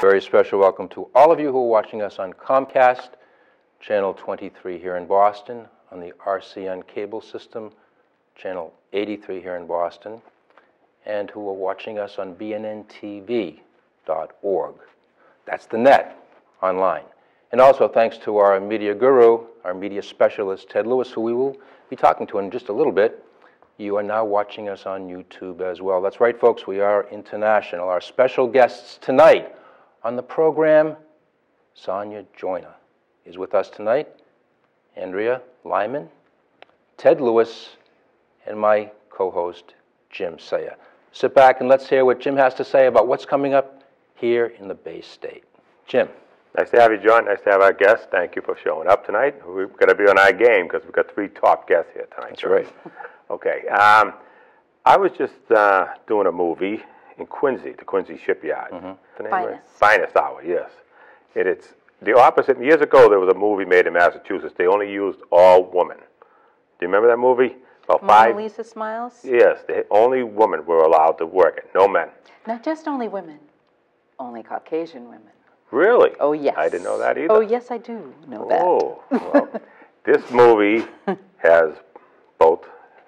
Very special welcome to all of you who are watching us on Comcast, Channel 23 here in Boston, on the RCN cable system, Channel 83 here in Boston, and who are watching us on bnntv.org. That's the net, online. And also thanks to our media guru, our media specialist, Ted Lewis, who we will be talking to in just a little bit. You are now watching us on YouTube as well. That's right, folks, we are international. Our special guests tonight on the program, Sonya Joyner is with us tonight, Andrea Lyman, Ted Lewis, and my co-host, Jim Sayer. Sit back and let's hear what Jim has to say about what's coming up here in the Bay State. Jim. Nice to have you, John. Nice to have our guests. Thank you for showing up tonight. We've got to be on our game because we've got three top guests here tonight. That's right. Okay. I was just doing a movie in Quincy, the Quincy Shipyard. Mm-hmm. Finest Hour, yes. It's the opposite. Years ago, there was a movie made in Massachusetts. They only used all women. Do you remember that movie? About Mona Lisa Smiles? Yes. The only women were allowed to work it. No men. Not just only women. Only Caucasian women. Really? Oh, yes. I didn't know that either. Oh, yes, I do know that. Oh, well, this movie has both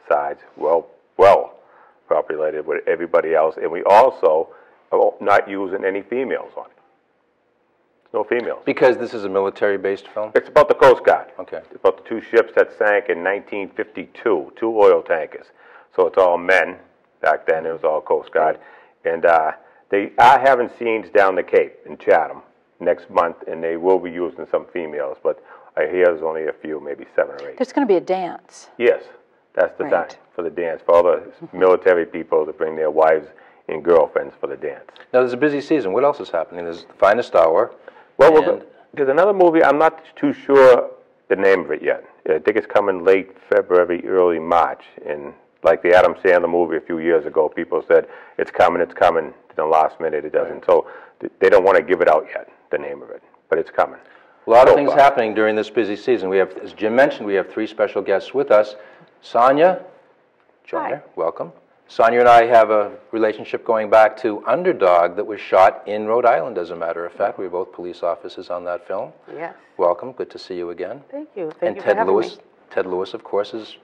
sides well populated with everybody else, and we also are not using any females on it. No females. Because this is a military-based film? It's about the Coast Guard. Okay. It's about the two ships that sank in 1952, two oil tankers. So it's all men. Back then, it was all Coast Guard. And they are having scenes down the Cape in Chatham next month, and they will be using some females, but I hear there's only a few, maybe 7 or 8. There's going to be a dance. Yes, that's the time for the dance, for all the military people to bring their wives and girlfriends for the dance. Now, there's a busy season. What else is happening? There's the Finest Hour. Well, there's another movie. I'm not too sure the name of it yet. I think it's coming late February, early March. And like the Adam Sandler movie a few years ago, people said, it's coming, it's coming. The last minute it doesn't. Right. So they don't want to give it out yet, the name of it, but it's coming. A lot of things happening during this busy season. We have, as Jim mentioned, we have three special guests with us. Sonya Joyner, welcome. Sonya and I have a relationship going back to Underdog that was shot in Rhode Island, as a matter of fact. We were both police officers on that film. Yes. Welcome. Good to see you again. Thank you. Thank you for having me. And Ted Lewis, of course, is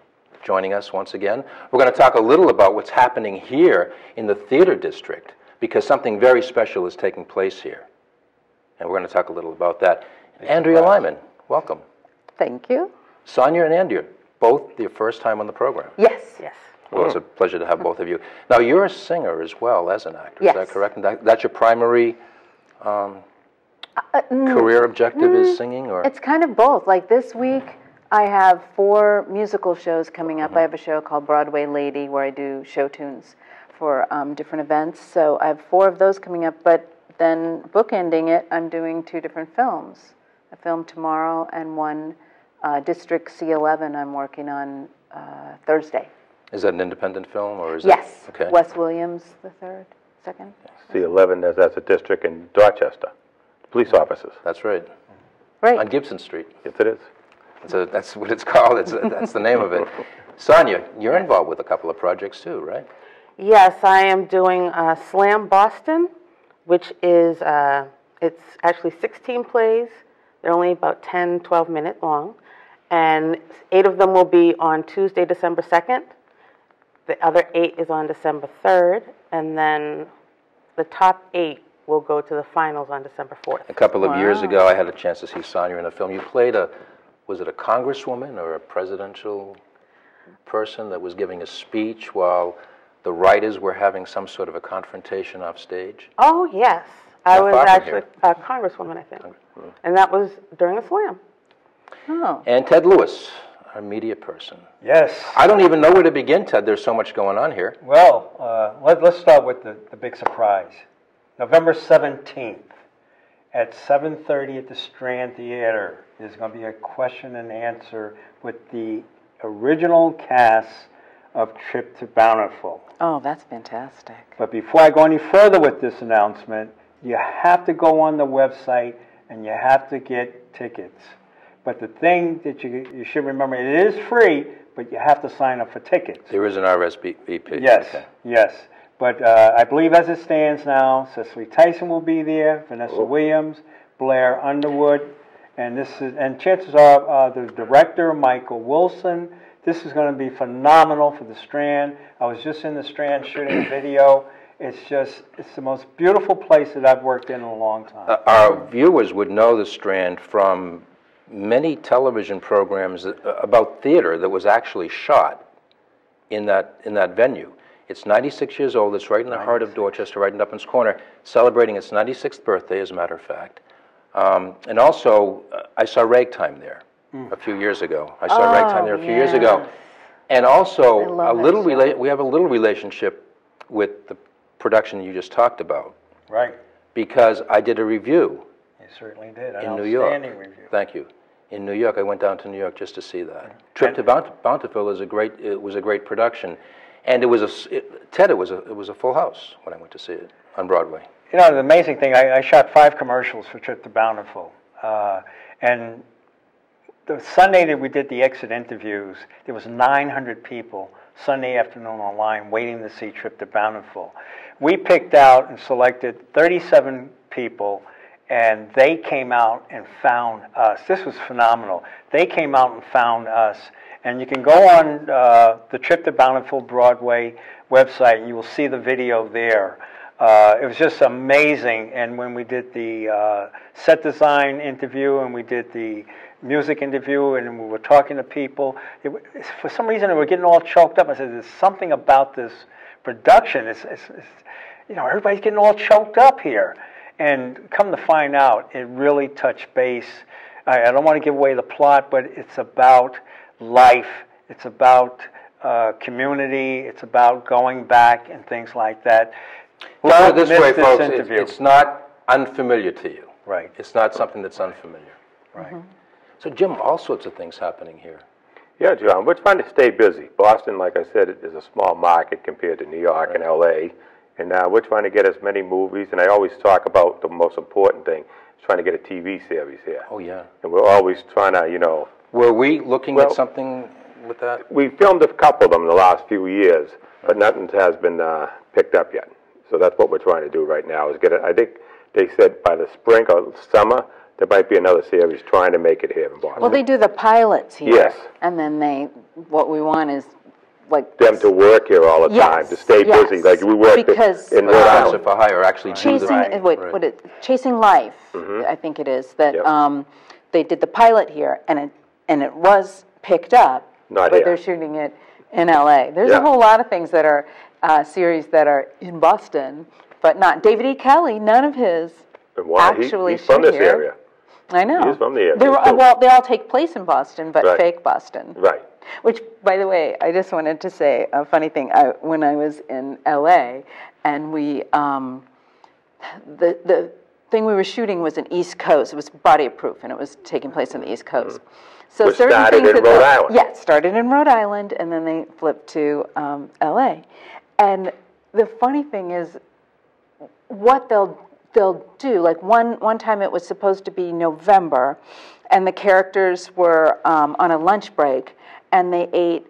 joining us once again. We're going to talk a little about what's happening here in the theater district, because something very special is taking place here. And we're going to talk a little about that. Andrea Lyman, welcome. Thank you. Sonya and Andrea, both your first time on the program. Yes, yes. Well, it's a pleasure to have both of you. Now, you're a singer as well as an actor, yes. Is that correct? And that's your primary career objective is singing? Or? It's kind of both. Like this week, I have 4 musical shows coming up. I have a show called Broadway Lady where I do show tunes for different events, so I have 4 of those coming up, but then bookending it, I'm doing 2 different films. A film tomorrow and one, District C11, I'm working on Thursday. Is that an independent film, or is it? Yes, okay. Wes Williams the second. C11, that's a district in Dorchester. Police officers. That's right. Right. On Gibson Street. Yes, it is. That's what it's called. That's the name of it. Sonya, you're involved with a couple of projects too, right? Yes, I am doing SLAM Boston, which is, it's actually 16 plays. They're only about 10, 12 minutes long. And 8 of them will be on Tuesday, December 2nd. The other 8 is on December 3rd. And then the top 8 will go to the finals on December 4th. A couple of years ago, I had a chance to see Sonya in a film. You played a, was it a congresswoman or a presidential person that was giving a speech while the writers were having some sort of a confrontation off stage? Oh, yes. I was actually a congresswoman, I think. And that was during the SLAM. Oh. And Ted Lewis, our media person. Yes. I don't even know where to begin, Ted. There's so much going on here. Well, let's start with the big surprise. November 17th at 7:30 at the Strand Theater, there's going to be a question and answer with the original cast of Trip to Bountiful. Oh, that's fantastic. But before I go any further with this announcement, you have to go on the website and you have to get tickets. But the thing that you should remember, it is free, but you have to sign up for tickets. There is an RSVP. Yes, okay. Yes. But I believe as it stands now, Cicely Tyson will be there, Vanessa Williams, Blair Underwood, and this is, and chances are the director, Michael Wilson. This is going to be phenomenal for the Strand. I was just in the Strand shooting a video. It's just, it's the most beautiful place that I've worked in a long time. Our viewers would know the Strand from many television programs that, about theater that was actually shot in that venue. It's 96 years old. It's right in the heart of Dorchester, right in Upham's Corner, celebrating its 96th birthday, as a matter of fact. And also, I saw Ragtime there a few years ago. I saw Ragtime there a few years ago. And also, we have a little relationship with the production you just talked about. Right. Because I did a review. You certainly did. In New York. An outstanding review. Thank you. In New York. I went down to New York just to see that. Trip to Bountiful is a great, it was a great production. And it was a, it was a full house when I went to see it on Broadway. You know, the amazing thing, I shot 5 commercials for Trip to Bountiful. And the Sunday that we did the exit interviews, there was 900 people Sunday afternoon online waiting to see Trip to Bountiful. We picked out and selected 37 people, and they came out and found us. This was phenomenal. They came out and found us. And you can go on the Trip to Bountiful Broadway website, and you will see the video there. It was just amazing. And when we did the set design interview and we did the music interview and we were talking to people, for some reason, we were getting all choked up. I said, there's something about this production. It's, you know, everybody's getting all choked up here. And come to find out, it really touched base. I don't want to give away the plot, but it's about life. It's about community. It's about going back and things like that. Well, put it this way, folks, it's not unfamiliar to you. Right. It's not something that's unfamiliar. Right. Mm-hmm. So, Jim, all sorts of things happening here. Yeah, John, we're trying to stay busy. Boston, like I said, is a small market compared to New York and L.A., and we're trying to get as many movies, and I always talk about the most important thing, is trying to get a TV series here. Oh, yeah. And we're always trying to, you know... Were we looking at something with that? We filmed a couple of them in the last few years, but nothing has been picked up yet. So that's what we're trying to do right now, is get it. I think they said by the spring or summer, there might be another series trying to make it here in Boston. Well, they do the pilots here. Yes. And then they, what we want is like... Them to work here all the time, to stay busy. Like we work because in Rhode Island for hire, actually chasing, Chasing Life, I think it is, that they did the pilot here, and it was picked up, but they're shooting it in L.A. There's a whole lot of things that are series that are in Boston, but not David E. Kelley. None of his actually he's from this area. I know. He's from the area. Well, they all take place in Boston, but fake Boston. Right. Which, by the way, I just wanted to say a funny thing. When I was in L.A., and we the thing we were shooting was an East Coast. It was Body of Proof, and it was taking place on the East Coast. So certain started things in Rhode Island. Yeah, started in Rhode Island, and then they flipped to L.A. And the funny thing is, what they'll do, like one time it was supposed to be November, and the characters were on a lunch break, and they ate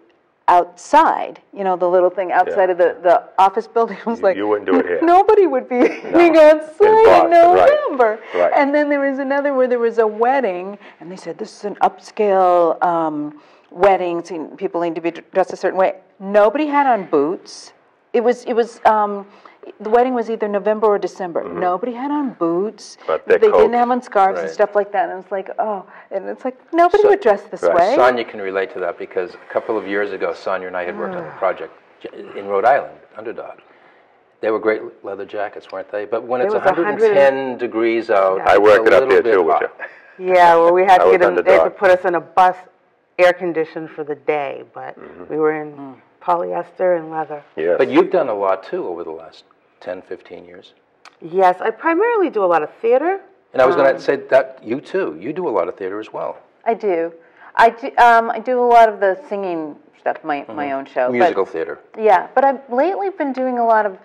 outside, you know, the little thing outside of the office building. I was like, you wouldn't do it here. Nobody would be eating outside in November. Right. Right. And then there was another where there was a wedding, and they said, this is an upscale wedding, so people need to be dressed a certain way. Nobody had on boots. It was the wedding was either November or December. Nobody had on boots. But they didn't have on scarves and stuff like that. And it's like, and it's like nobody would dress this way. Sonya can relate to that because a couple of years ago, Sonya and I had worked on a project in Rhode Island, Underdog. They were great leather jackets, weren't they? But when it's 110 degrees out, I worked it up there too, would you? Yeah, well, we had to get them. They had to put us in a bus, air conditioned for the day, but we were in polyester and leather. Yes. But you've done a lot too over the last 10, 15 years. Yes, I primarily do a lot of theater. And I was going to say that you too. You do a lot of theater as well. I do. I do a lot of the singing stuff, my own show. Musical theater. Yeah, but I've lately been doing a lot of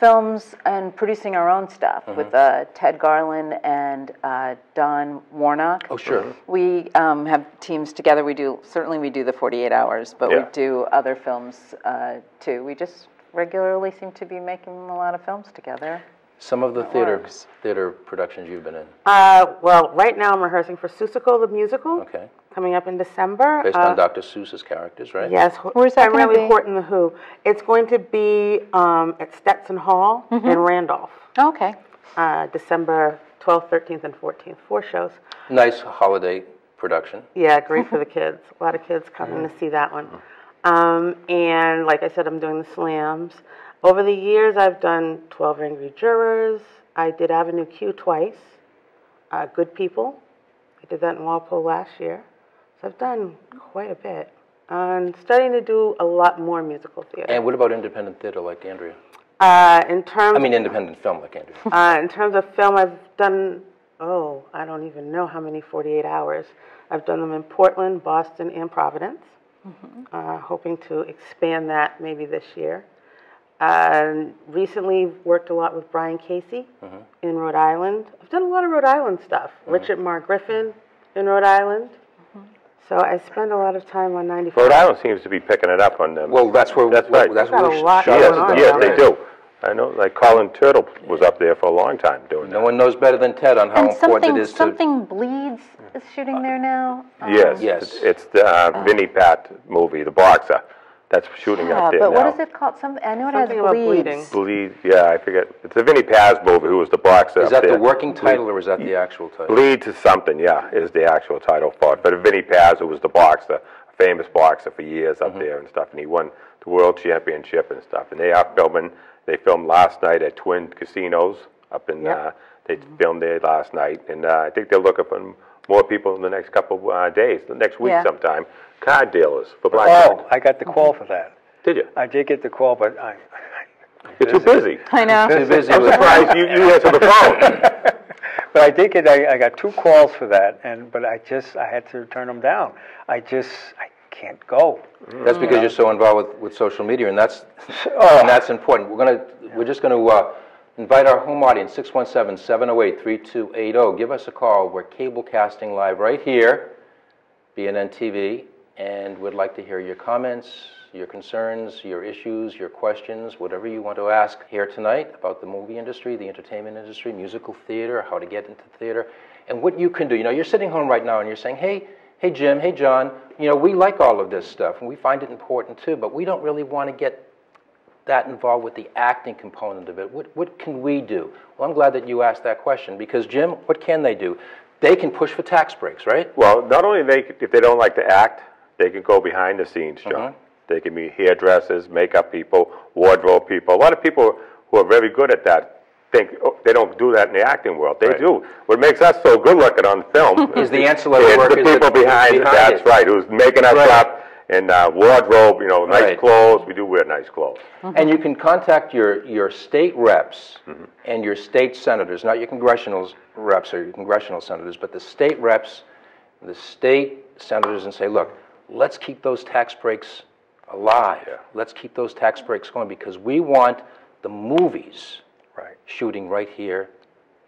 films and producing our own stuff with Ted Garland and Don Warnock. Oh, sure. We have teams together. We do the 48 Hours, but we do other films too. We just regularly seem to be making a lot of films together. Some of the theater productions you've been in. Well, right now I'm rehearsing for Seussical, the musical. Okay. Coming up in December. Based on Dr. Seuss's characters, right? Yes. Where's that going to be? Primarily Horton the Who. It's going to be at Stetson Hall in Randolph. Oh, okay. December 12th, 13th, and 14th. 4 shows. Nice holiday production. Yeah, great for the kids. A lot of kids coming to see that one. And like I said, I'm doing the slams. Over the years, I've done 12 Angry Jurors. I did Avenue Q twice. Good People. I did that in Walpole last year. So I've done quite a bit. I'm starting to do a lot more musical theater. And what about independent theater like Andrea? Independent film like Andrea. In terms of film, I've done, I don't even know how many 48 hours. I've done them in Portland, Boston, and Providence. Hoping to expand that maybe this year. Recently worked a lot with Brian Casey in Rhode Island. I've done a lot of Rhode Island stuff. Richard Marr Griffin in Rhode Island. So I spend a lot of time on 95. Rhode Island seems to be picking it up on them. Well, that's where they do. I know, like Colin Turtle was up there for a long time doing that. No one knows better than Ted on how important it is to... Something Bleeds is shooting there now. Yes. It's the Vinny Paz movie, The Boxer. That's shooting up there now. But what is it called? I know it has Bleeds. Bleed, yeah, I forget. It's the Vinny Paz movie, who was the boxer up there. Is that the working title or is that the actual title? Bleeds is something, yeah, is the actual title for it. But Vinny Paz, who was the boxer, a famous boxer for years up there and stuff, and he won the world championship and stuff. And they are filming... They filmed last night at Twin Casinos up in, they filmed there last night. And I think they're looking for more people in the next couple of days, the next week sometime. Card dealers for black card. I got the call for that. Did you? I did get the call, but you're too busy. I know. Too busy. I'm surprised you answered the phone. But I did get, I got 2 calls for that, but I had to turn them down. I can't go. That's because you're so involved with social media, and that's important. We're just going to invite our home audience, 617-708-3280. Give us a call. We're cable casting live right here, BNN TV, and we'd like to hear your comments, your concerns, your issues, your questions, whatever you want to ask here tonight about the movie industry, the entertainment industry, musical theater, how to get into theater, and what you can do. You know, you're sitting home right now and you're saying, hey, Jim, hey, John, you know, we like all of this stuff, and we find it important, too, but we don't really want to get that involved with the acting component of it. What can we do? Well, I'm glad that you asked that question, because, Jim, what can they do? They can push for tax breaks, right? Well, not only if they don't like to act, they can go behind the scenes, John. They can be hairdressers, makeup people, wardrobe people. A lot of people who are very good at that they don't do that in the acting world. They do. What makes us so good-looking on film is the ancillary work. It's the people behind that's it. Right, who's making us up in wardrobe, you know, nice clothes. We do wear nice clothes. And you can contact your state reps and your state senators, not your congressional reps or your congressional senators, but the state reps, the state senators, and say, look, let's keep those tax breaks alive. Yeah. Let's keep those tax breaks going because we want the movies... shooting right here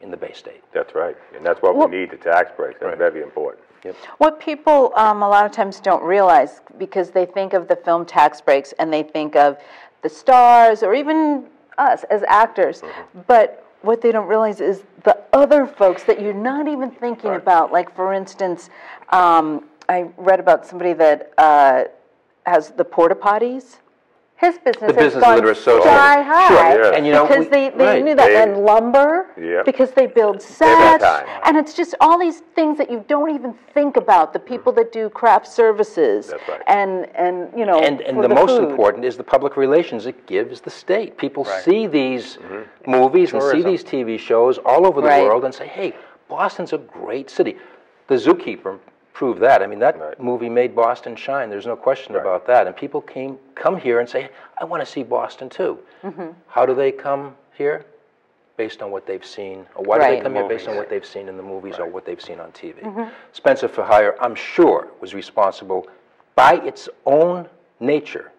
in the Bay State. That's right, and that's what we need, the tax breaks. That's very important. Yep. What people a lot of times don't realize, because they think of the film tax breaks and they think of the stars or even us as actors, but what they don't realize is the other folks that you're not even thinking about. Like, for instance, I read about somebody that has the porta potties. His business has gone sky high, and, you know, because they knew that, and lumber, because they build sets, and it's just all these things that you don't even think about, the people that do craft services, and you know, and the most important is the public relations it gives the state. People see these movies and see these TV shows all over the world and say, hey, Boston's a great city. The Zookeeper prove that. I mean, that movie made Boston shine. There's no question about that. And people come here and say, I want to see Boston too. How do they come here? Based on what they've seen. Or why do they come here? Based on what they've seen in the movies or what they've seen on TV. Spencer for Hire, I'm sure, was responsible by its own nature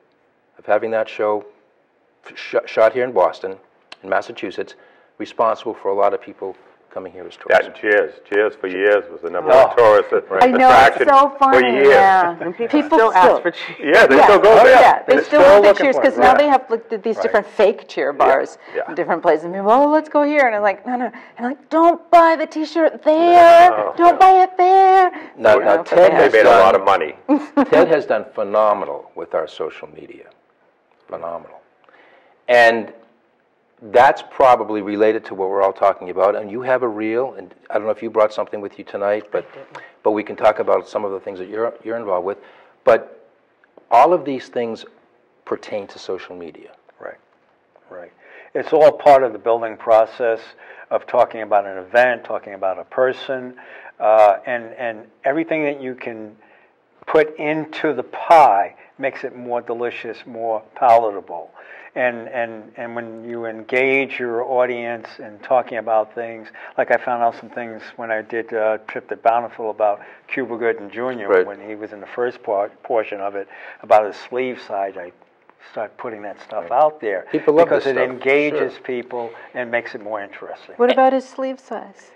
of having that show shot here in Boston, in Massachusetts, responsible for a lot of people coming here as tourists. That, Cheers for Years was the number one tourist attraction. I know, it's so funny. For years. Yeah. And people still ask for Cheers. Yeah, they still go there. Yeah, they still want the Cheers, because now they have like, these different fake Cheer bars in different places. And people, oh, let's go here. And I'm like, no, no. And I'm like, don't buy the T-shirt there. No, don't buy it there. No, no. Ted has made a lot of money. Ted has done phenomenal with our social media. Phenomenal. And that's probably related to what we're all talking about. And you have a reel, and I don't know if you brought something with you tonight, but we can talk about some of the things that you're involved with. But all of these things pertain to social media. Right, right. It's all part of the building process of talking about an event, talking about a person, and everything that you can put into the pie makes it more delicious, more palatable. And when you engage your audience in talking about things, like I found out some things when I did Trip to Bountiful about Cuba Gooding Jr. Right. When he was in the first portion of it, about his sleeve side, I start putting that stuff out there. People love this stuff. Because it engages people and makes it more interesting. What about his sleeve size?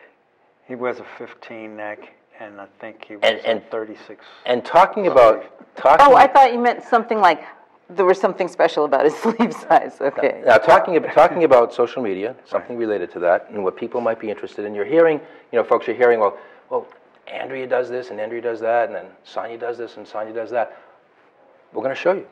He wears a 15 neck. And I think he was and 36. And talking about... oh, I thought you meant something like there was something special about his sleeve size. Okay. Now, talking about social media, something related to that, and what people might be interested in. You're hearing, you know, folks, you're hearing, well, Andrea does this, and Andrea does that, and then Sonya does this, and Sonya does that. We're going to show you.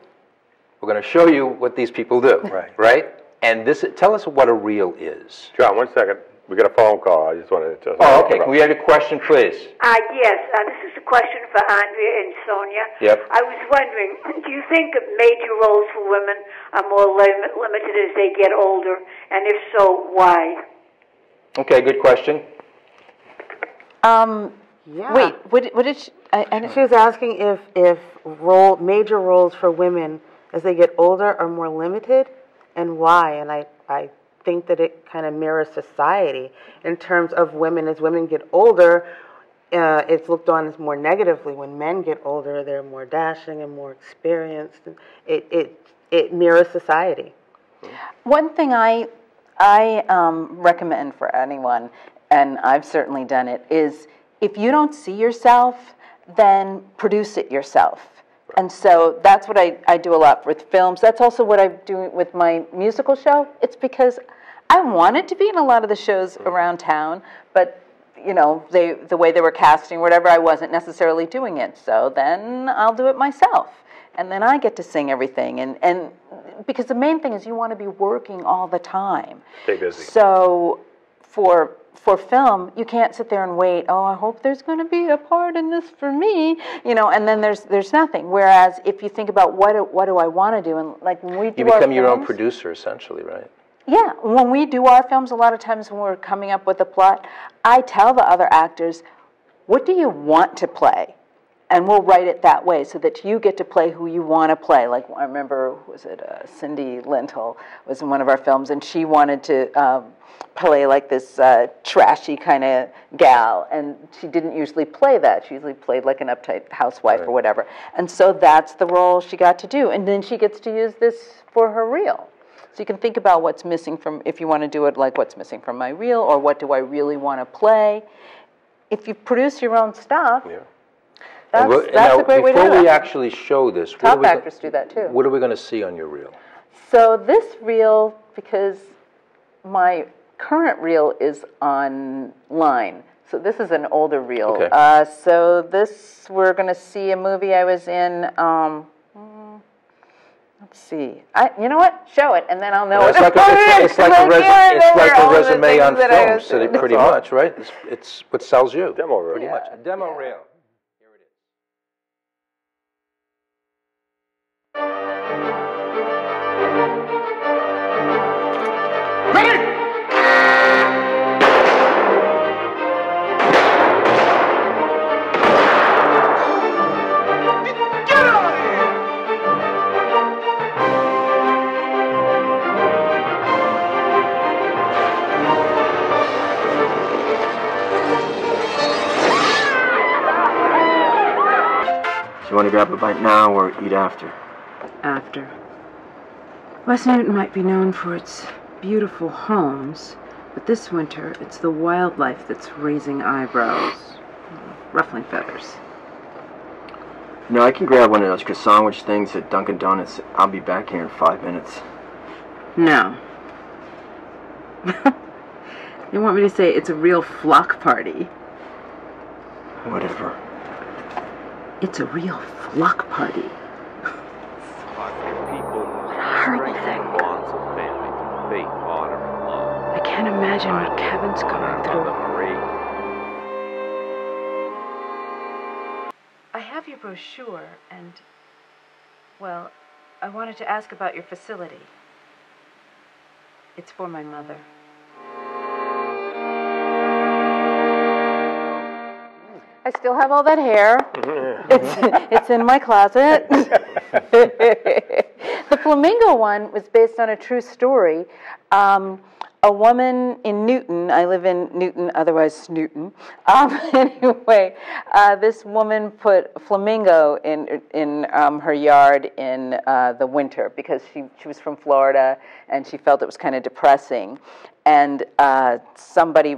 We're going to show you what these people do. Right. Right? And this, tell us what a reel is. John, one second. We got a phone call. I just wanted to... Oh, okay. Can we have a question, please? Yes. This is a question for Andrea and Sonya. Yep. I was wondering, do you think major roles for women are more limited as they get older? And if so, why? Okay, good question. Yeah. Wait, what did she... she was asking if major roles for women as they get older are more limited, and why? And I think that it kind of mirrors society in terms of women. As women get older, it's looked on as more negatively. When men get older, they're more dashing and more experienced. It mirrors society. One thing I recommend for anyone, and I've certainly done it, is if you don't see yourself, then produce it yourself. And so that's what I do a lot with films. That's also what I do with my musical show. It's because I wanted to be in a lot of the shows around town, but you know, the way they were casting, whatever, I wasn't necessarily doing it. So then I'll do it myself. And then I get to sing everything. And because the main thing is you want to be working all the time. Stay busy. So for film, you can't sit there and wait, oh, I hope there's going to be a part in this for me, you know, and then there's nothing. Whereas if you think about what do I want to do, and like when we do our films... You become your own producer, essentially, right? Yeah. When we do our films, a lot of times when we're coming up with a plot, I tell the other actors, what do you want to play? And we'll write it that way so that you get to play who you want to play. Like, I remember, was it Cindy Lintle was in one of our films, and she wanted to play like this trashy kind of gal, and she didn't usually play that. She usually played like an uptight housewife or whatever. And so that's the role she got to do. And then she gets to use this for her reel. So you can think about what's missing from, if you want to do it, like what's missing from my reel, or what do I really want to play. If you produce your own stuff... Yeah. That's now, a great way to do it. Before we actually show this, top actors do that too. What are we going to see on your reel? So this reel, because my current reel is online, so this is an older reel. Okay. So this, we're going to see a movie I was in. Let's see. You know what? Show it, and then I'll know. It's like a resume on film, so pretty much, right? It's what sells you. Demo reel, pretty much. A demo reel. You want to grab a bite now or eat after? After. West Newton might be known for its beautiful homes, But this winter, it's the wildlife that's raising eyebrows. Ruffling feathers. You know, I can grab one of those croissant things at Dunkin' Donuts. I'll be back here in 5 minutes. No. You want me to say it's a real flock party? Whatever. It's a real flock party. What a horrible thing. I can't imagine what Kevin's going through. I have your brochure and, well, I wanted to ask about your facility. It's for my mother. I still have all that hair. It's in my closet. The flamingo one was based on a true story. A woman in Newton, I live in Newton, otherwise Snooton. Anyway, this woman put a flamingo in her yard in the winter because she was from Florida and she felt it was kind of depressing. And somebody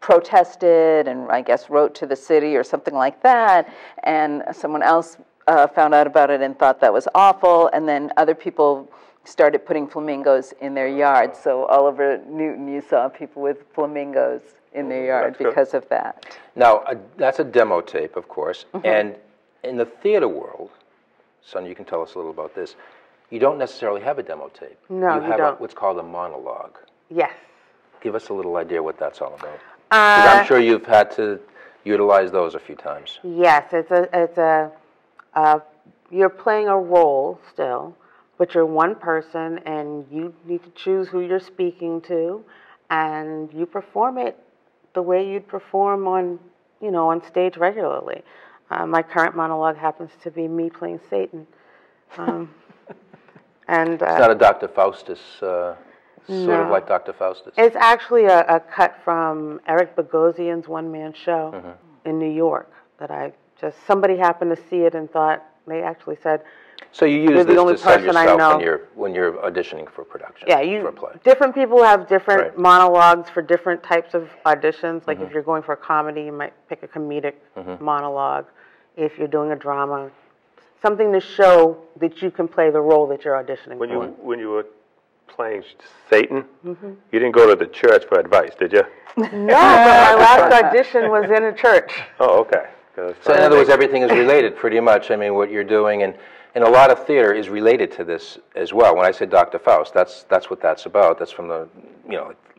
protested and I guess wrote to the city or something like that, and someone else found out about it and thought that was awful, and then other people started putting flamingos in their yards. So all over Newton you saw people with flamingos in their yard because of that. Now, that's a demo tape, of course, and in the theater world, Sonya, you can tell us a little about this, you don't necessarily have a demo tape. No, you have what's called a monologue. Yes. Give us a little idea what that's all about. I'm sure you've had to utilize those a few times. Yes, you're playing a role still, but you're one person and you need to choose who you're speaking to, and you perform it the way you'd perform on, you know, on stage regularly. My current monologue happens to be me playing Satan. And it's not a Dr. Faustus. Sort of like Dr. Faustus. It's actually a cut from Eric Bogosian's one-man show in New York that somebody happened to see it and thought, they actually said, so you use this to sell yourself when you're auditioning for production, for a play. Different people have different monologues for different types of auditions. Like if you're going for a comedy, you might pick a comedic monologue. If you're doing a drama, something to show that you can play the role that you're auditioning for. When you playing Satan, you didn't go to the church for advice, did you? No, but my last audition was in a church. Oh, okay. So in other words, everything is related pretty much. I mean, what you're doing, and a lot of theater is related to this as well. When I say Dr. Faust, that's what that's about. That's from the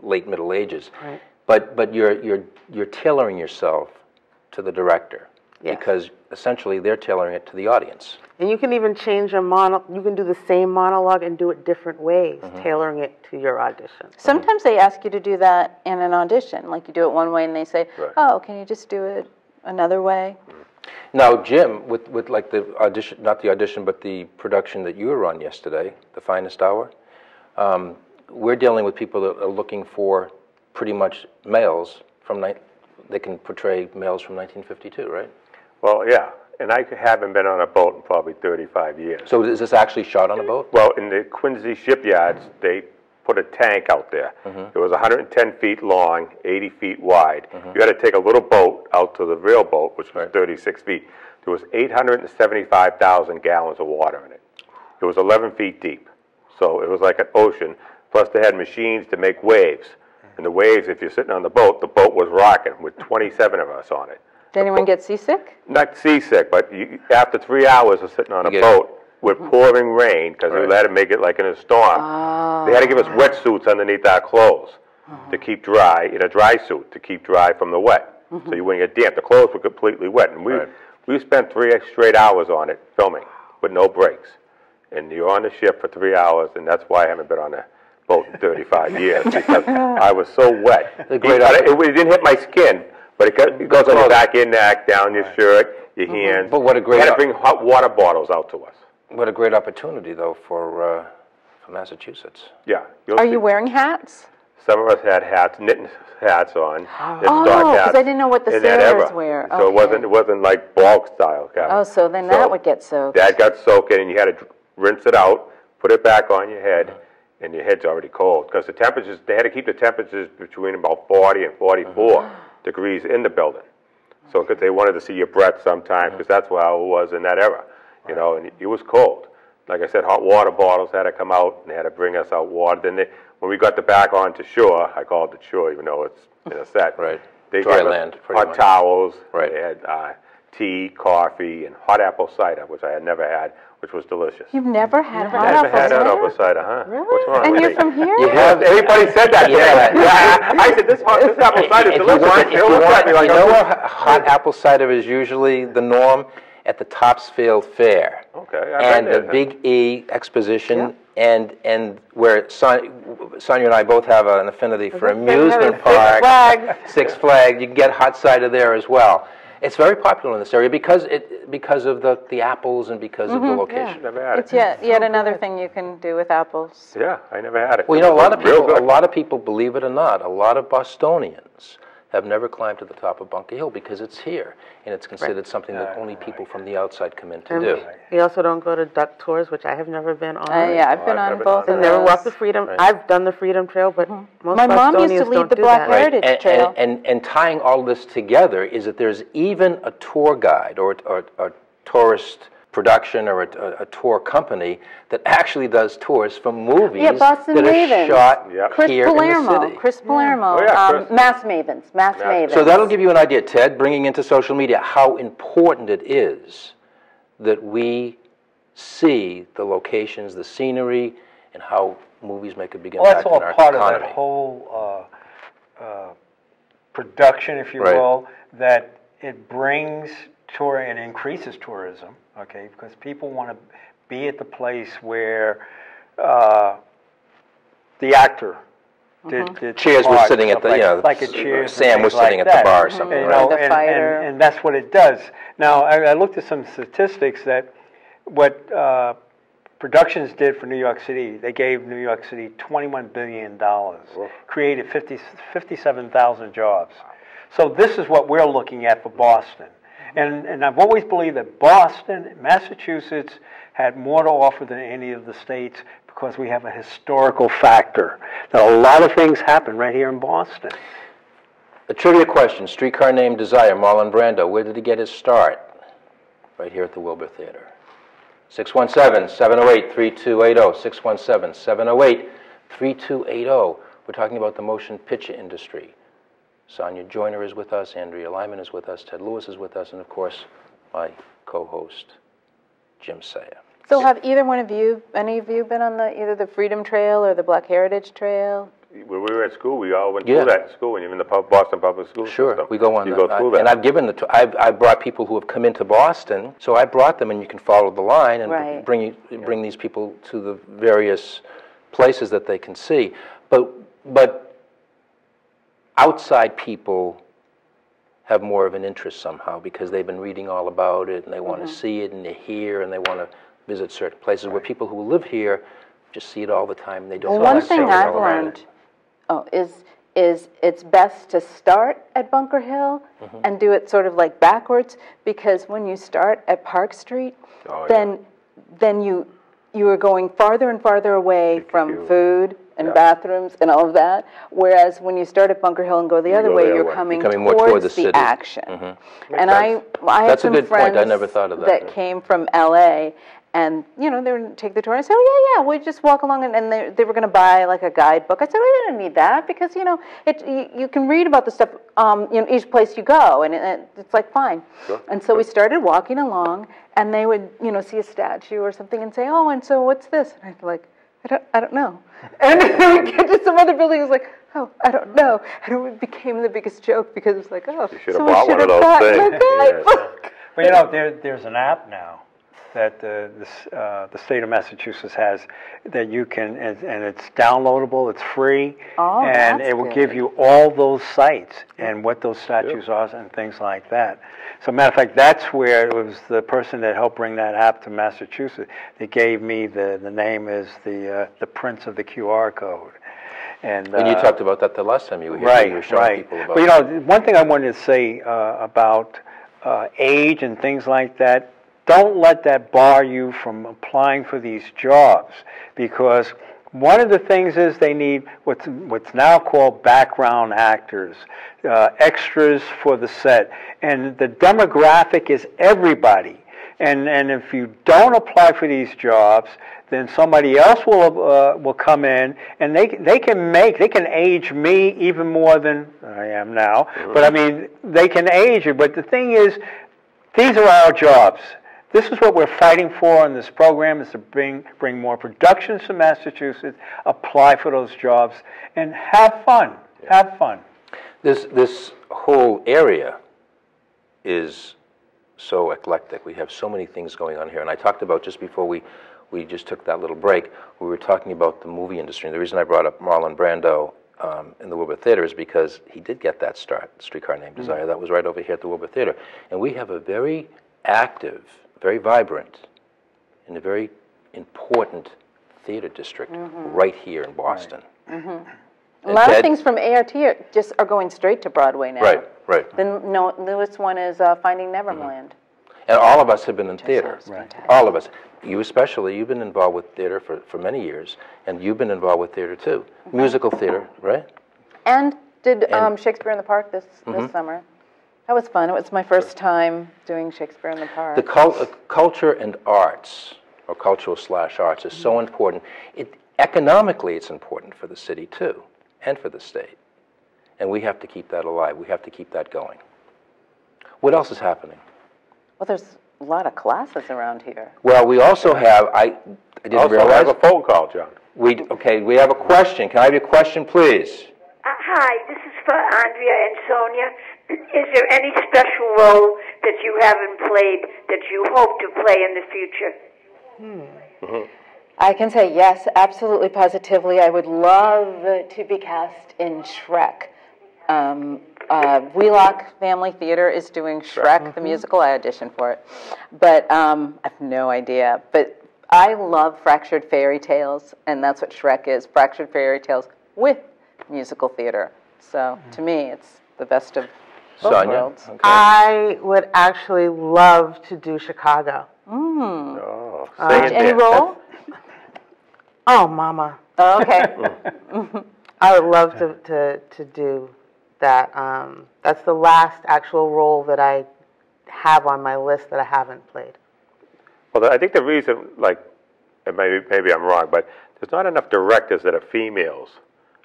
late Middle Ages. Right. But you're tailoring yourself to the director. Yes. Because essentially they're tailoring it to the audience. And you can even change your monologue. You can do the same monologue and do it different ways, tailoring it to your audition. Sometimes they ask you to do that in an audition. Like you do it one way and they say, oh, can you just do it another way? Now, Jim, with like the audition, not the audition, but the production that you were on yesterday, The Finest Hour, we're dealing with people that are looking for pretty much males from, they can portray males from 1952, right? Well, yeah, and I haven't been on a boat in probably 35 years. So is this actually shot on a boat? Well, in the Quincy shipyards, they put a tank out there. It was 110 feet long, 80 feet wide. You had to take a little boat out to the real boat, which was 36 feet. There was 875,000 gallons of water in it. It was 11 feet deep, so it was like an ocean. Plus, they had machines to make waves. And the waves, if you're sitting on the boat was rocking with 27 of us on it. Did anyone get seasick? Not seasick, but after 3 hours of sitting on a boat with pouring rain, because they had to make it like in a storm, they had to give us wetsuits underneath our clothes to keep dry, in a dry suit, to keep dry from the wet. So you wouldn't get damp. The clothes were completely wet. And we spent 3 straight hours on it filming with no breaks. And you're on the ship for 3 hours, and that's why I haven't been on a boat in 35 years, because I was so wet. It didn't hit my skin. But it goes on your back, your neck, down your shirt, your hands. But what a great! Had to bring hot water bottles out to us. What a great opportunity, though, for Massachusetts. Yeah. Are you wearing hats? Some of us had hats, knitting hats on. Oh, because I didn't know what the sailors wear. So it wasn't like bulk style. Kevin. Oh, so then that would get soaked. That got soaked, and you had to rinse it out, put it back on your head, and your head's already cold. Because the temperatures, they had to keep the temperatures between about 40 and 44 degrees in the building. So because they wanted to see your breath sometimes, because that's how it was in that era, you know, and it was cold. Like I said, hot water bottles had to come out, and they had to bring us out water. Then they, when we got the back onto shore, I called it shore, even though it's in a set. Right. They dry land, pretty much. Hot towels. Right. They had tea, coffee, and hot apple cider, which I had never had, which was delicious. You've never had hot apple cider? I never had hot apple cider, huh? Really? What's wrong and with you're me? From here? You have, everybody said that to me. Yeah. I said, this apple cider is delicious. You know what hot apple cider is usually the norm? At the Topsfield Fair. Okay. And the Big E Exposition. Yeah. And where Sonya and I both have an affinity for amusement parks. Six Flags. You can get hot cider there as well. It's very popular in this area because of the apples and because of the location. Never had it. It's yet another thing you can do with apples. Yeah, I never had it. Well, you know, a lot of people, believe it or not, a lot of Bostonians have never climbed to the top of Bunker Hill because it's here and it's considered something that only people from the outside come in to do. We also don't go to duck tours, which I have never been on. Yeah, I've been on both. I've never walked the Freedom. Right. I've done the Freedom Trail, but most my mom used to lead the Black Heritage Trail. And tying all this together is that there's even a tour guide or a tourist production or a tour company that actually does tours from movies that are shot here in the city. Chris Palermo, Mass Mavens. So that'll give you an idea, Ted, bringing into social media how important it is that we see the locations, the scenery, and how movies make a big impact on our economy. Well, that's all part of that whole production, if you will, that it brings tourism and increases tourism. Okay, because people want to be at the place where the actor did Cheers was sitting at the, you know, like a Cheers, Sam was sitting at the bar or something, right? And that's what it does. Now, I looked at some statistics that what productions did for New York City. They gave New York City $21 billion, created 57,000 jobs. So this is what we're looking at for Boston. And I've always believed that Boston, Massachusetts, had more to offer than any of the states because we have a historical factor. Now, a lot of things happen right here in Boston. A trivia question, streetcar named Desire, Marlon Brando, where did he get his start? Right here at the Wilbur Theater. 617-708-3280. 617-708-3280. We're talking about the motion picture industry. Sonya Joyner is with us, Andrea Lyman is with us, Ted Lewis is with us, and of course, my co-host, Jim Sayer. So have either one of you, any of you been on either the Freedom Trail or the Black Heritage Trail? When we were at school, we all went through that school, and even the Boston Public School system. We go on that. And I've given I brought people who have come into Boston, so I brought them, and you can follow the line and bring these people to the various places that they can see. But outside people have more of an interest somehow because they've been reading all about it and they want to see it and they hear and they want to visit certain places where people who live here just see it all the time and they don't. Well, one thing I've learned is it's best to start at Bunker Hill and do it sort of like backwards, because when you start at Park Street, then you are going farther and farther away from food and bathrooms and all of that, whereas when you start at Bunker Hill and go the other way, you're coming towards the city. Action. And I have some friends that came from LA, and you know, they would take the tour, and I said, oh yeah, we just walk along, and they were going to buy like a guidebook. I said, oh, you don't need that, because you know, you can read about the stuff, you know, each place you go, and it's like fine. And so we started walking along, and they would, you know, see a statue or something and say, oh, and so what's this? And I'd be like, I don't know. And then we get to some other building, it's like, oh, I don't know. And it became the biggest joke because it's like, oh, you should have bought one of those things. But you know, there's an app now that the state of Massachusetts has that you can, and it's downloadable, it's free, and it will give you all those sites and what those statues are and things like that. So matter of fact, that's where it was the person that helped bring that app to Massachusetts that gave me the name is the Prince of the QR code. And you talked about that the last time you were here. Right, you were showing people about that. You know, one thing I wanted to say about age and things like that, don't let that bar you from applying for these jobs, because One of the things is they need what's now called background actors, extras for the set. And the demographic is everybody. And if you don't apply for these jobs, then somebody else will come in, and they can age me even more than I am now. Mm-hmm. But I mean, they can age you. But the thing is, these are our jobs. This is what we're fighting for in this program, is to bring more productions to Massachusetts, apply for those jobs, and have fun. Yeah. Have fun. This whole area is so eclectic. We have so many things going on here. And I talked about, just before we just took that little break, we were talking about the movie industry. And the reason I brought up Marlon Brando in the Wilbur Theater is because he did get that start, Streetcar Named Desire. Mm-hmm. That was right over here at the Wilbur Theater. And we have a very active, very vibrant, and a very important theater district right here in Boston. Right. Mm-hmm. A lot of things from AR to here just are going straight to Broadway now. Right, right. The newest one is Finding Neverland. Mm-hmm. And all of us have been in theater. Right. All of us. You especially, you've been involved with theater for many years, and you've been involved with theater too. Mm-hmm. Musical theater, right? And did Shakespeare in the Park this summer. That was fun. It was my first time doing Shakespeare in the Park. The culture and arts, or cultural/arts, is so important. Economically, it's important for the city too, and for the state. And we have to keep that alive. We have to keep that going. What else is happening? Well, there's a lot of classes around here. Well, we also have, I didn't realize. I have a phone call, John. We have a question. Can I have your question, please? Hi, this is for Andrea and Sonia. Is there any special role that you haven't played that you hope to play in the future? I can say yes, absolutely, positively. I would love to be cast in Shrek. Wheelock Family Theater is doing Shrek, the musical. I auditioned for it. But I have no idea. But I love fractured fairy tales, and that's what Shrek is, fractured fairy tales with musical theater. So to me, it's the best of both worlds. Okay. I would actually love to do Chicago. Any role? Oh, Mama. Oh, okay. I would love to do that. That's the last actual role that I have on my list that I haven't played. Well, I think the reason, like, and maybe I'm wrong, but there's not enough directors that are females.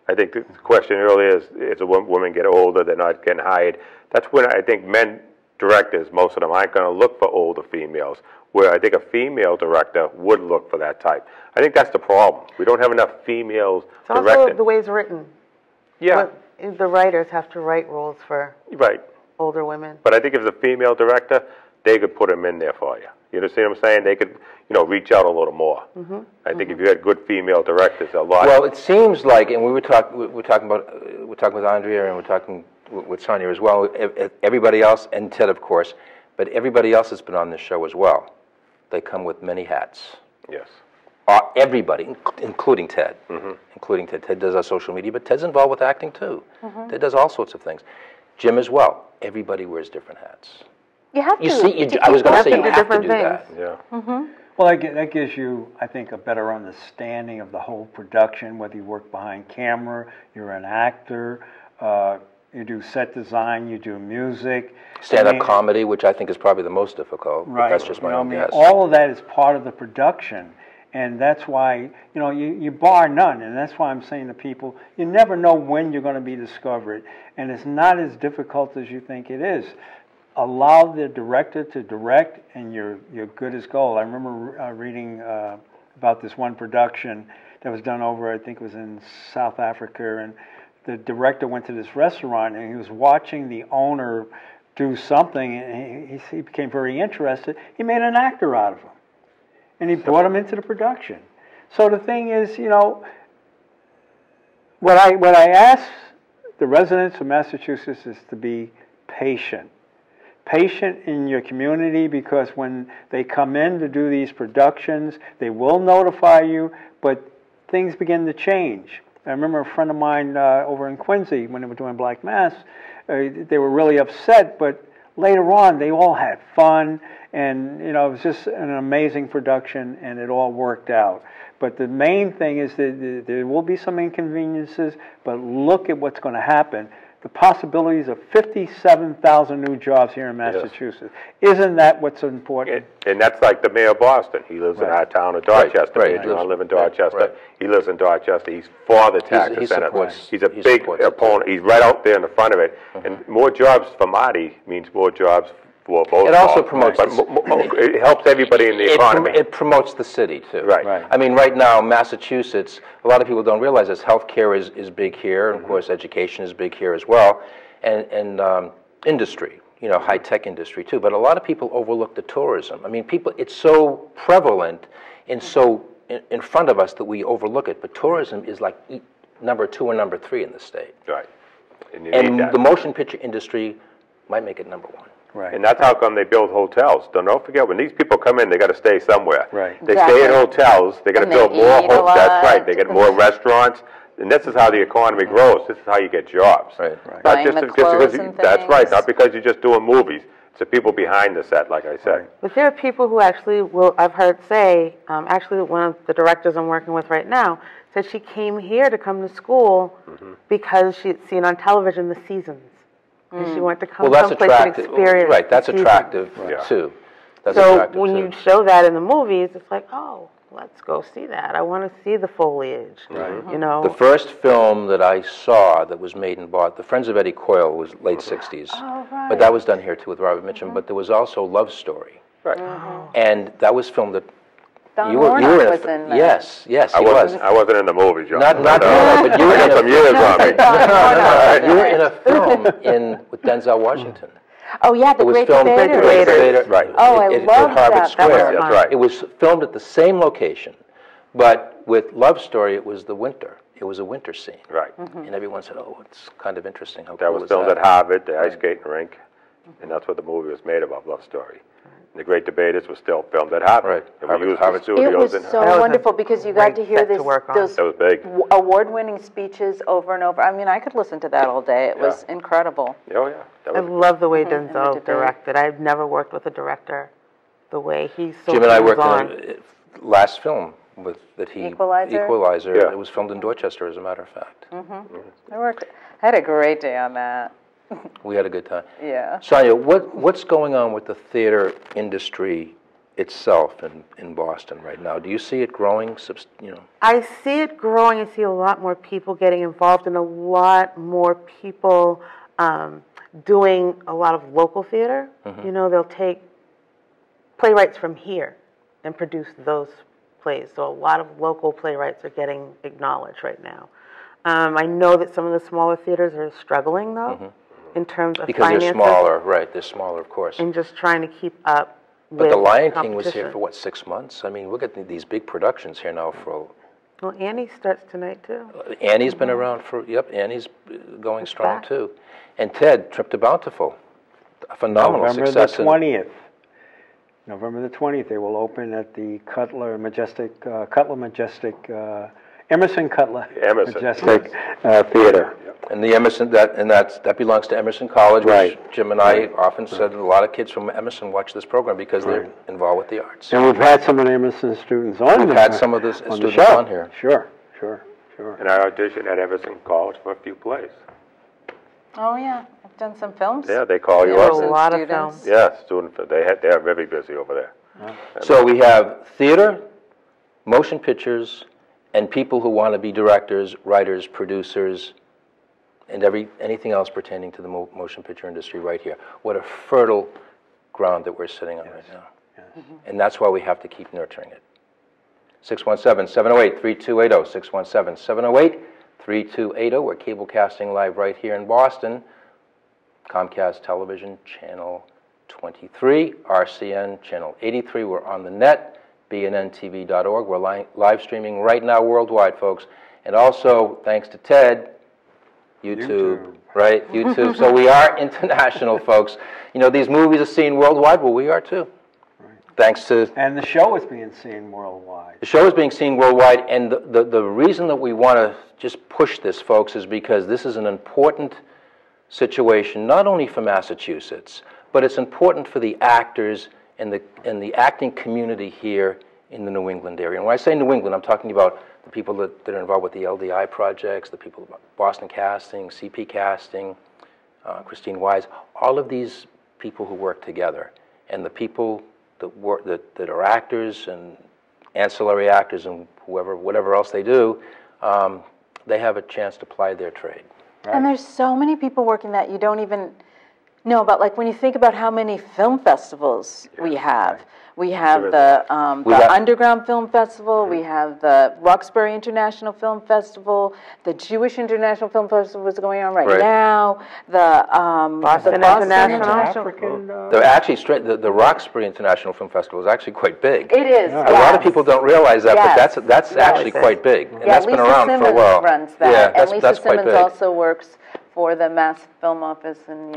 I think the question earlier is women get older, they're not getting hired. That's when I think men directors, most of them, aren't going to look for older females, where I think a female director would look for that type. I think that's the problem. We don't have enough females directing. It's also the way it's written. Yeah. What, the writers have to write roles for older women. But I think if it's a female director, they could put them in there for you. You understand what I'm saying? They could, you know, reach out a little more. I think if you had good female directors, a lot. Well, it seems like, and we were talking with Andrea, and we're talking with Sonya as well. Everybody else, and Ted, of course, but everybody else that's been on this show as well. They come with many hats. Yes. Everybody, including Ted. Including Ted. Ted does our social media, but Ted's involved with acting too. Ted does all sorts of things. Jim as well. Everybody wears different hats. You have to. You see, I was going to say you have to do that. Yeah. Well, that gives you, I think, a better understanding of the whole production, whether you work behind camera, you're an actor, you do set design, you do music. Stand-up comedy, which I think is probably the most difficult. Right. That's just my own guess. All of that is part of the production. And that's why, you know, you bar none. And that's why I'm saying to people, you never know when you're going to be discovered. And it's not as difficult as you think it is. Allow the director to direct, and you're good as gold. I remember reading about this one production that was done over, I think it was in South Africa, and the director went to this restaurant, and he was watching the owner do something, and he became very interested. He made an actor out of him, and he brought him into the production. So the thing is, you know, what I ask the residents of Massachusetts is to be patient. Patient in your community, because when they come in to do these productions, they will notify you, but things begin to change. I remember a friend of mine over in Quincy, when they were doing Black Mass, they were really upset, but later on they all had fun, and you know, it was just an amazing production, and it all worked out. But the main thing is that there will be some inconveniences, but look at what's going to happen. The possibilities of 57,000 new jobs here in Massachusetts. Yes. Isn't that what's important? And that's like the mayor of Boston. He lives in our town of Dorchester. Right. Right. I live in Dorchester. Right. He lives in Dorchester. He's for the tax incentive. He's a big opponent. He's right out there in the front of it. Mm-hmm. And more jobs for Marty means more jobs for both. It also promotes. It helps everybody in the economy. It promotes the city too. Right. Right. I mean, right now, Massachusetts. A lot of people don't realize this. Healthcare is big here, and of course, education is big here as well, and industry. You know, high-tech industry too. But a lot of people overlook the tourism. I mean, people. It's so prevalent and so in front of us that we overlook it. But tourism is like number 2 or number 3 in the state. Right. And the motion picture industry might make it number 1. Right. And that's how come they build hotels. Don't forget, when these people come in, they got to stay somewhere. Right. They stay in hotels. They got to build more hotels. That's right. They get more restaurants, and this is how the economy grows. This is how you get jobs. Right. Right. Not just because you, that's right. Not because you're just doing movies. It's the people behind the set, like I said. Right. But there are people who actually will. I've heard say, actually, one of the directors I'm working with right now said she came here to come to school because she'd seen on television The Seasons. She wanted to come someplace and experience. Right, that's attractive too. That's attractive when you show that in the movies, it's like, oh, let's go see that. I want to see the foliage. Right. You know, the first film that I saw that was made in Boston, The Friends of Eddie Coyle, was late '60s. Oh, right. But that was done here too with Robert Mitchum. But there was also Love Story. Right. And that was filmed at. You were was in that. Yes, he was. I wasn't in the movie, John. Not really, but you were in some years on me. You were in a film with Denzel Washington. Oh yeah, the Great Debater. Right. Oh, I love that. Harvard Square. That's right. It was filmed at the same location, but with Love Story, it was the winter. It was a winter scene. Right. And everyone said, "Oh, it's kind of interesting." That was filmed at Harvard, the ice skating rink, and that's what the movie was made about, Love Story. The Great Debaters was still filmed at Harvard. Right. We used Harvard studios. It was so wonderful because you got to hear those award-winning speeches over and over. I mean, I could listen to that all day. It was incredible. Oh, yeah. I love the way Denzel directed. I've never worked with a director the way he so Jim and I worked on the last film that he... Equalizer. Yeah. It was filmed in Dorchester, as a matter of fact. I had a great day on that. We had a good time. Yeah. Sonya, what's going on with the theater industry itself in Boston right now? Do you see it growing? I see it growing. I see a lot more people getting involved and a lot more people doing a lot of local theater. You know, they'll take playwrights from here and produce those plays. So a lot of local playwrights are getting acknowledged right now. I know that some of the smaller theaters are struggling, though. In terms of finances. Because they're smaller, right, they're smaller, of course. And just trying to keep up with But The Lion King was here for, what, 6 months? I mean, look at these big productions here now for... Well, Annie starts tonight, too. Annie's been around for, Annie's going strong, too. And Ted, Trip to Bountiful, a phenomenal success. November the 20th, they will open at the Emerson Cutler Majestic Theater. And the Emerson, that belongs to Emerson College, which Jim and I often said a lot of kids from Emerson watch this program because they're involved with the arts. And we've had some of the Emerson students on here. We've had some of the students on here. Sure. And I auditioned at Emerson College for a few plays. Oh, yeah. I've done some films. Yeah, they call you up. There's a lot of films. Yeah, they are very busy over there. So we have theater, motion pictures, and people who want to be directors, writers, producers, and anything else pertaining to the motion picture industry right here. What a fertile ground that we're sitting on right now. And that's why we have to keep nurturing it. 617-708-3280, 617-708-3280. We're cablecasting live right here in Boston. Comcast Television, Channel 23, RCN, Channel 83. We're on the net, bnntv.org. We're live streaming right now worldwide, folks. And also, thanks to Ted... YouTube, right? YouTube. So we are international, folks. You know, these movies are seen worldwide. Well, we are too. Right. Thanks to... And the show is being seen worldwide. The show is being seen worldwide. And the reason that we want to just push this, folks, is because this is an important situation, not only for Massachusetts, but it's important for the actors and the acting community here in the New England area. And when I say New England, I'm talking about the people that are involved with the LDI projects, the people at Boston Casting, CP Casting, Christine Wise, all of these people who work together. And the people that are actors and ancillary actors and whatever else they do, they have a chance to apply their trade. Right. And there's so many people working that you don't even know about. Like when you think about how many film festivals we have. Right. We have the Underground Film Festival, we have the Roxbury International Film Festival, the Jewish International Film Festival is going on right now, the Roxbury International Film Festival is actually quite big. It is. Yeah. A lot of people don't realize that, but that's actually quite big. And that's been around for a while. Runs that. Yeah, that's quite big. Lisa Simmons also works for the Mass Film Office and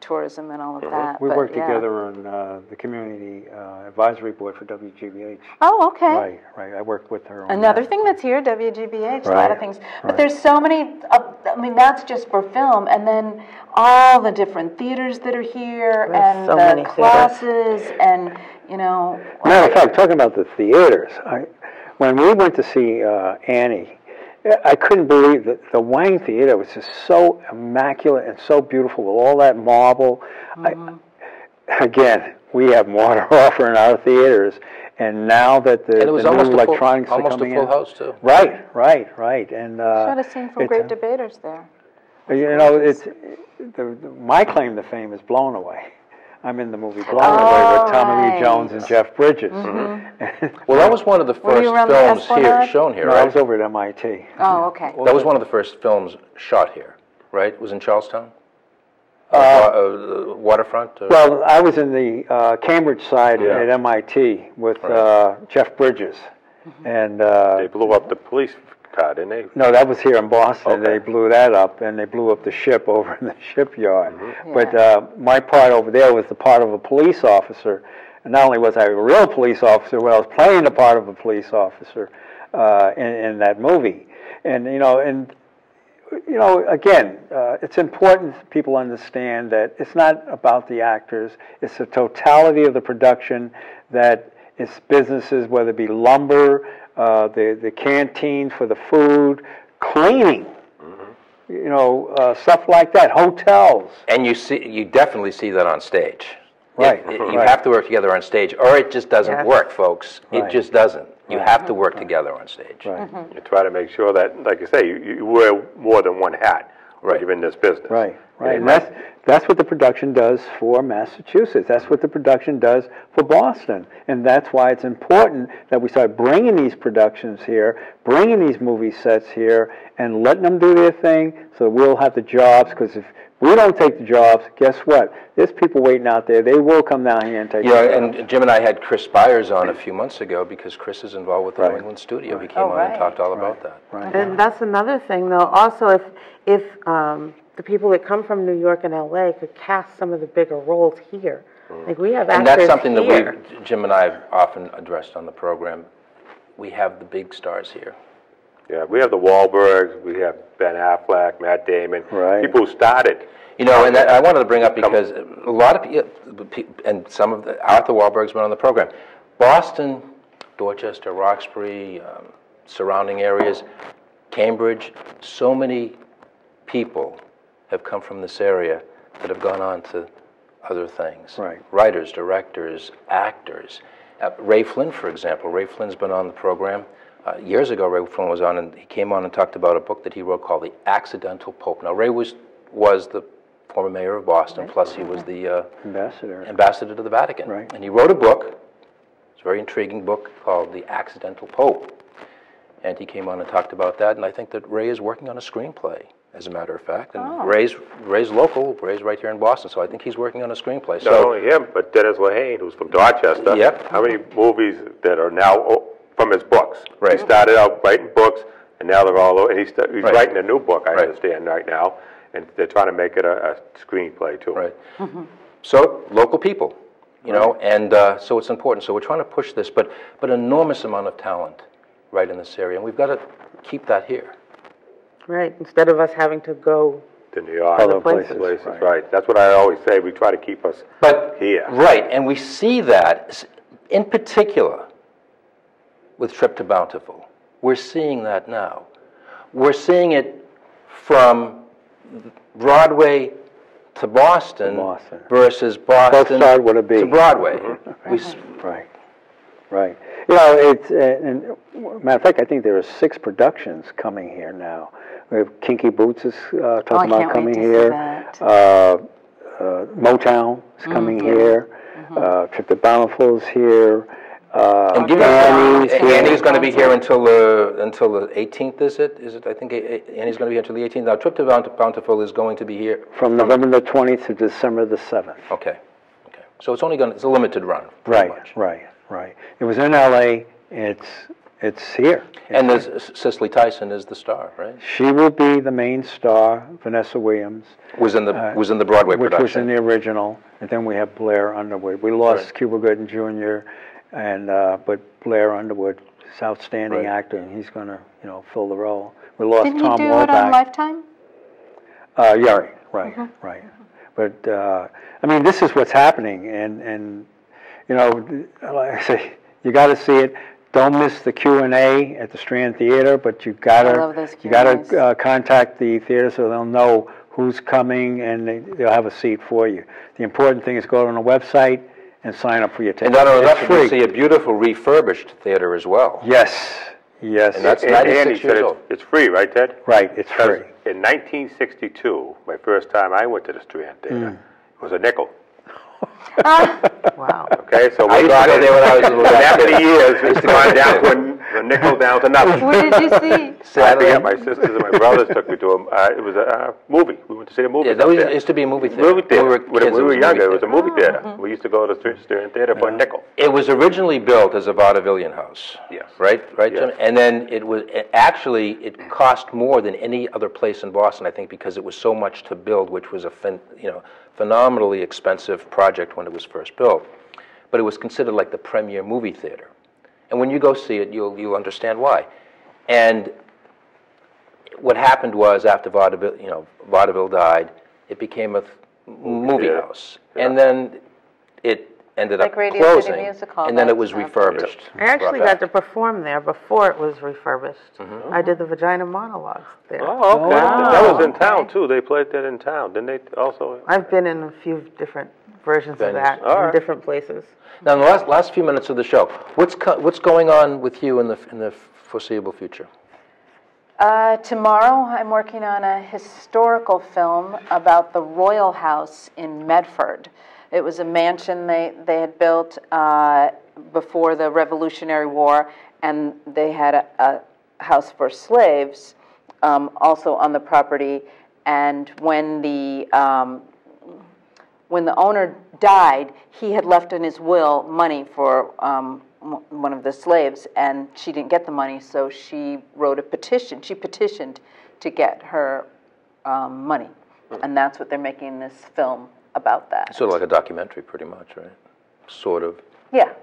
tourism and all of that. We worked together on the community advisory board for WGBH. Oh, okay. Right. I worked with her. On another thing that's here, WGBH, a lot of things. But there's so many. I mean, that's just for film, and then all the different theaters that are here, and so the classes, and you know. Matter of fact, talking about the theaters, when we went to see Annie, I couldn't believe that the Wang Theater was just so immaculate and so beautiful with all that marble. Again, we have more to offer in our theaters, and now that the new electronics are coming in, almost a full house too. Right. And should have seen some great debaters there. You know, my claim to fame is Blown Away. I'm in the movie Blown Away with Tommy Lee Jones and Jeff Bridges. Well, that was one of the first films shown here, right? I was over at MIT. Oh, okay. That was one of the first films shot here, right? It was in Charlestown? Waterfront? Or? Well, I was in the Cambridge side at MIT with Jeff Bridges. And they blew up the police car, didn't they? No, that was here in Boston. Okay. They blew that up, and they blew up the ship over in the shipyard. But my part over there was the part of a police officer. And not only was I a real police officer, but I was playing the part of a police officer in that movie. And again, it's important people understand that it's not about the actors. It's the totality of the production that it's businesses, whether it be lumber, the canteen for the food, cleaning, stuff like that, hotels. And you definitely see that on stage. Right. You have to work together on stage, or it just doesn't work, folks. Right. It just doesn't. You have to work together on stage. Right. You try to make sure that, like you say, you wear more than one hat. Right. You're in this business. Right. And that's what the production does for Massachusetts. That's what the production does for Boston. And that's why it's important that we start bringing these productions here, bringing these movie sets here, and letting them do their thing so we'll have the jobs. Because if we don't take the jobs, guess what? There's people waiting out there. They will come down here and take the jobs. Yeah, and Jim and I had Chris Byers on a few months ago because Chris is involved with the New England Studio. He came on and talked all about that. And that's another thing, though. Also, if the people that come from New York and L.A. could cast some of the bigger roles here. Like we have actors here. And that's something that Jim and I have often addressed on the program. We have the big stars here. Yeah, we have the Wahlbergs, we have Ben Affleck, Matt Damon, people who started. You know, and that I wanted to bring up because a lot of people, and some of Arthur Wahlberg's been on the program. Boston, Dorchester, Roxbury, surrounding areas, Cambridge, so many people have come from this area that have gone on to other things. Right. Writers, directors, actors. Ray Flynn, for example. Ray Flynn's been on the program. Years ago, Ray Flynn was on, and he came on and talked about a book that he wrote called The Accidental Pope. Now, Ray was the former mayor of Boston, plus he was the ambassador to the Vatican. Right. And he wrote a book, it's a very intriguing book, called The Accidental Pope. And he came on and talked about that, and I think that Ray is working on a screenplay, as a matter of fact. And Ray's local, Ray's right here in Boston, so I think he's working on a screenplay. So not only him, but Dennis Lehane, who's from Dorchester. Yep. How many movies that are now from his books? Right. He started out writing books, and now they're all over. And he's writing a new book, I understand, right now, and they're trying to make it a screenplay, too. Right. So, local people, you know, and so it's important. So we're trying to push this, but an enormous amount of talent right in this area, and we've got to keep that here. Right, instead of us having to go to New York, other places. Right, that's what I always say, we try to keep us here. Right, and we see that in particular with Trip to Bountiful. We're seeing that now. We're seeing it from Broadway to Boston. Versus Boston to Broadway. Mm-hmm. Right. You know, it's, and matter of fact, I think there are 6 productions coming here now. We have Kinky Boots is talking about coming here. Motown is coming here. Trip to Bountiful is here. And Annie's going to be here until the 18th, is it? I think Annie's going to be here until the 18th. Now, Trip to Bountiful is going to be here from November the 20th to December the 7th. Okay. So it's only going. It's a limited run. Right. It was in L.A. It's here. And Cicely Tyson is the star, right? She will be the main star. Vanessa Williams was in the Broadway production, which was in the original. And then we have Blair Underwood. We lost Cuba Gooding Jr. And but Blair Underwood is an outstanding actor, and he's going to fill the role. We lost Tom Woback. Didn't he do it on Lifetime? Yeah, right. But I mean, this is what's happening, and like I say, you got to see it. Don't miss the Q&A at the Strand Theater, but you got to contact the theater so they'll know who's coming, and they'll have a seat for you. The important thing is go on the website and sign up for your ticket. And not only that, you see a beautiful refurbished theater as well. Yes. And that's 96 years old. It's free, right, Ted? Right, it's free. In 1962, my first time I went to the Strand Theater, it was a nickel. Wow. Okay, so we got it there when I was a little bit. After the years, we used to go down to a nickel down to nothing. What did you see? Saturday. My sisters and my brothers took me to a, it was a movie. We went to see a movie. Yeah, that used to be a movie theater. When we were younger, it was a movie theater. We used to go to the Strand Theater for a nickel. It was originally built as a vaudevillian house. Yes. Right, Jim? Yes. And then it cost more than any other place in Boston, I think, because it was so much to build, which was a phenomenally expensive project when it was first built, but it was considered like the premier movie theater. And when you go see it, you'll understand why. And what happened was, after vaudeville, vaudeville died, it became a movie house, and then it ended up closing, and then it was refurbished. I actually got to perform there before it was refurbished. I did the Vagina Monologues there. Oh, okay. Wow. That was in town, too. They played that in town, didn't they also? I've been in a few different versions of that in different places. Now, in the last few minutes of the show, what's going on with you in the foreseeable future? Tomorrow, I'm working on a historical film about the Royal House in Medford. It was a mansion they had built before the Revolutionary War, and they had a house for slaves also on the property. And when the owner died, he had left in his will money for one of the slaves, and she didn't get the money, so she wrote a petition. She petitioned to get her money, and that's what they're making this film about that. Sort of like a documentary, pretty much, right? Sort of. Yeah.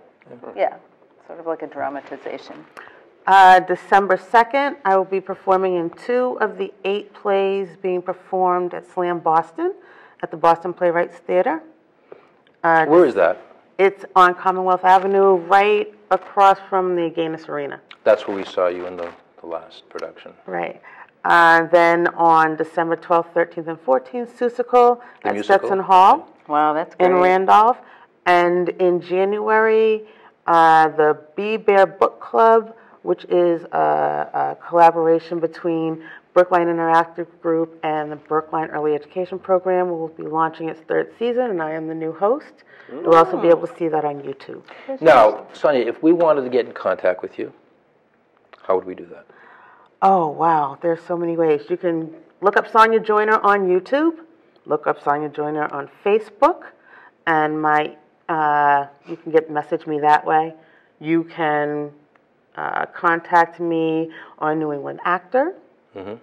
Sort of like a dramatization. December 2nd, I will be performing in 2 of the 8 plays being performed at SLAM Boston, at the Boston Playwrights Theater. Where is that? It's on Commonwealth Avenue, right across from the Gaines Arena. That's where we saw you in the last production. Right. Then on December 12th, 13th, and 14th, Seussical at Stetson Hall. Wow, that's great. In Randolph. And in January, the Bee Bear Book Club, which is a collaboration between Brookline Interactive Group and the Brookline Early Education Program, will be launching its 3rd season, and I am the new host. You'll also be able to see that on YouTube. Now, Sonya, if we wanted to get in contact with you, how would we do that? Oh, wow, there's so many ways. You can look up Sonya Joyner on YouTube, look up Sonya Joyner on Facebook, and you can message me that way. You can contact me on New England Actor. I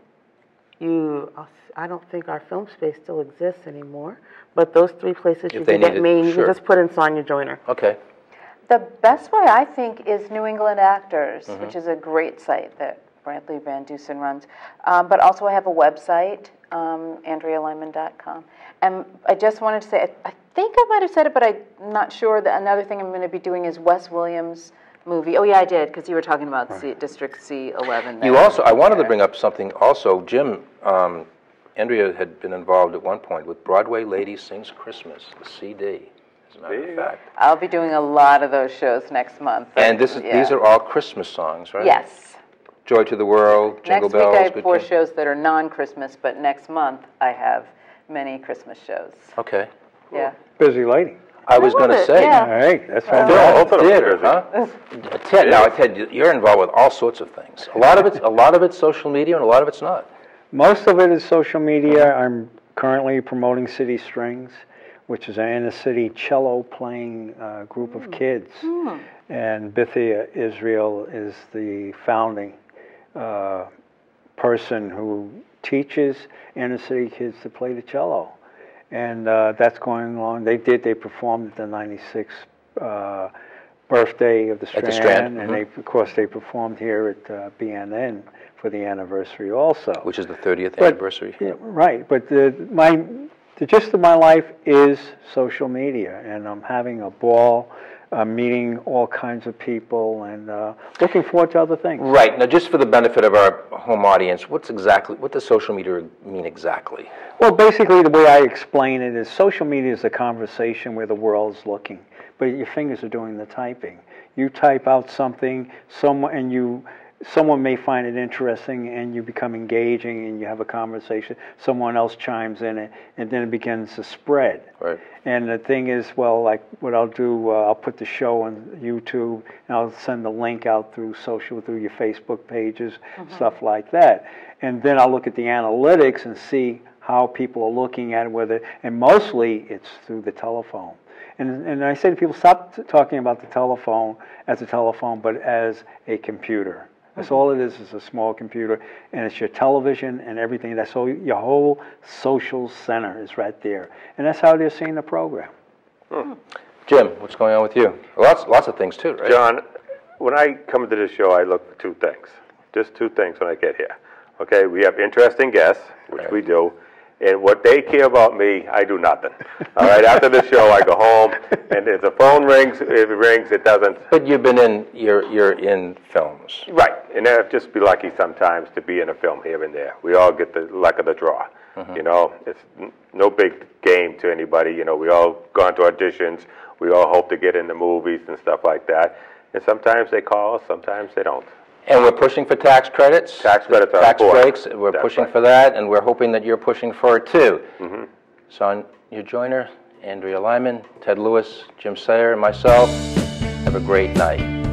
don't think our film space still exists anymore, but those 3 places you can get me, and you can just put in Sonya Joyner. Okay. The best way, I think, is New England Actors, which is a great site that Bradley Van Dusen runs, but also I have a website, AndreaLyman.com. And I just wanted to say, I think I might have said it, but I'm not sure, that another thing I'm going to be doing is Wes Williams' movie. Oh, yeah, I did, because you were talking about District C11. You also, I wanted to bring up something also. Jim, Andrea had been involved at one point with Broadway Lady Sings Christmas, the CD, as a matter of fact. I'll be doing a lot of those shows next month. And this is, these are all Christmas songs, right? Yes. Joy to the World, Jingle Bells. Next week I have four shows that are non-Christmas, but next month I have many Christmas shows. Okay. Cool. Yeah. Busy lady. I was going to say. Yeah. All right, that's fantastic. Theater, huh? Ted, now, Ted, you're involved with all sorts of things. A lot of it's social media, and a lot of it's not. Most of it is social media. I'm currently promoting City Strings, which is an inner-city cello-playing group of kids, and Bithia Israel is the founding person who teaches inner-city kids to play the cello. And that's going along. They performed at the 96th birthday of the Strand, and they, of course, they performed here at BNN for the anniversary also, which is the 30th anniversary. Yeah, right. But the gist of my life is social media, and I'm having a ball. Meeting all kinds of people, and looking forward to other things. Right. Now, just for the benefit of our home audience, what does social media mean exactly? Well, basically, the way I explain it is social media is a conversation where the world's looking, but your fingers are doing the typing. You type out something, someone may find it interesting, and you become engaging, and you have a conversation. Someone else chimes in, and then it begins to spread. Right. And the thing is, well, like what I'll do, I'll put the show on YouTube, and I'll send the link out through your Facebook pages, stuff like that. And then I'll look at the analytics and see how people are looking at it, and mostly it's through the telephone. And I say to people, stop talking about the telephone as a telephone, but as a computer. That's all it is a small computer, and it's your television and everything. That's all, your whole social center is right there. And that's how they're seeing the program. Jim, what's going on with you? Lots of things too, right? John, when I come to this show, I look for two things. Just two things when I get here. Okay, we have interesting guests, which we do. And what they care about me, I do nothing. All right, after the show, I go home, and if the phone rings, if it rings, it doesn't. But you've been in, you're in films. Right, and I've just be lucky sometimes to be in a film here and there. We all get the luck of the draw. You know, it's no big game to anybody. You know, we all gone to auditions. We all hope to get into movies and stuff like that. And sometimes they call, sometimes they don't. And we're pushing for tax credits. Tax credits are important. Tax breaks, we're pushing for that, and we're hoping that you're pushing for it, too. Sonya Joyner, Andrea Lyman, Ted Lewis, Jim Sayer, and myself, have a great night.